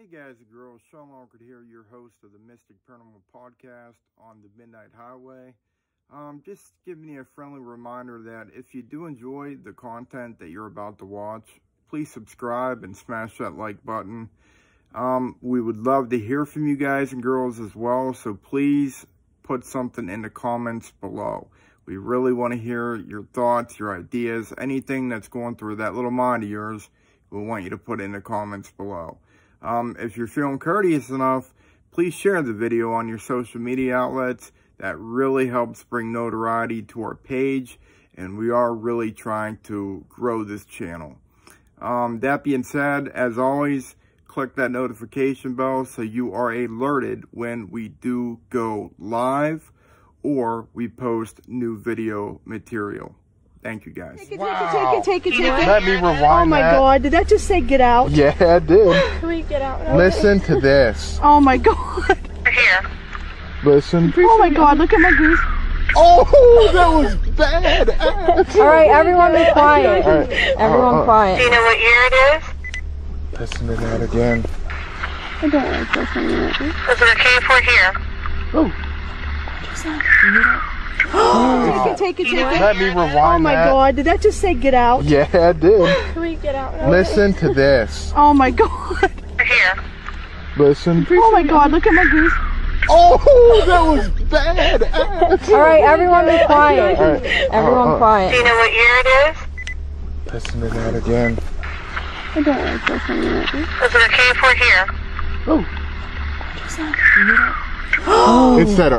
Hey guys and girls, Shawn Lonkert here, your host of the Mystic Paranormal Podcast on the Midnight Highway. Just giving you a friendly reminder that if you do enjoy the content that you're about to watch, please subscribe and smash that like button. We would love to hear from you guys and girls as well, so please put something in the comments below. We really want to hear your thoughts, your ideas, anything that's going through that little mind of yours. We want you to put in the comments below. If you're feeling courteous enough, please share the video on your social media outlets. That really helps bring notoriety to our page, and we are really trying to grow this channel. That being said, as always, click that notification bell so you are alerted when we do go live or we post new video material. Thank you, guys. Take it. Let me rewind. Oh my God, did that just say get out? Yeah, it did. Can we get out? Listen to this. Oh my God. Here. Listen. Oh my God, look at my goose. Oh, that was bad. All right, everyone be quiet. Right. Everyone quiet. Do you know what year it is? Listen to that again. I don't like listening to that. Listen to K4 here. Oh. Just like that. Take it. Let me rewind. Oh my God, did that just say get out? Yeah, it did. Can we get out? Listen to this. Oh my God. Here. Listen. Oh my God, look at my goose. Oh, that was bad. All right, everyone be quiet. Right. Everyone quiet. Do you know what year it is? Listen to that again. I don't like listening to that. Listen to K4 here. Oh. It's that.